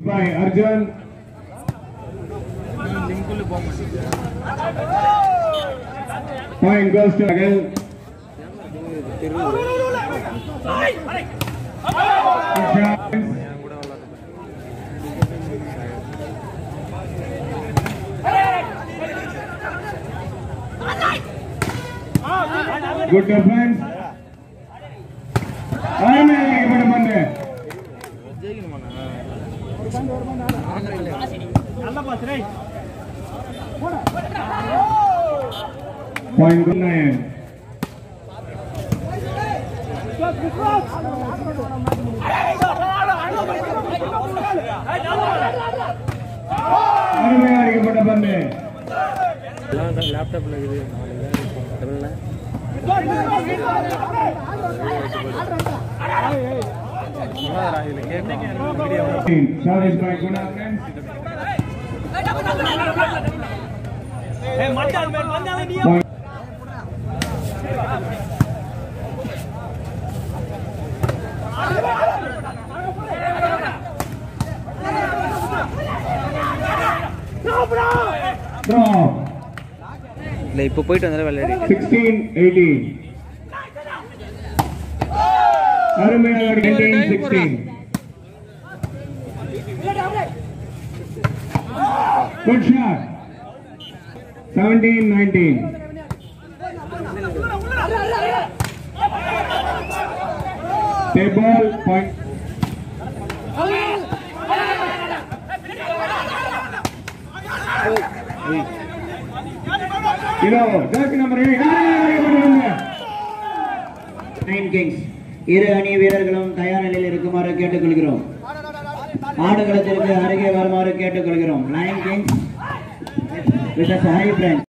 by Arjun. Point goes to Agil. Good defense. I am point good nine. Laptop draw. 16-18. Arumayar 18-16. Good shot. 17-19. Table point. Jersey number 8. Nine Kings. இரு அணி வீரர்களும் தயார் நிலையில் இருக்குமாறு கேட்டுக்கொள்கிறோம். ஆடுகளத்திற்கு அருகே வருமாறு கேட்டுக்கொள்கிறோம். Nine Kings with a high brand.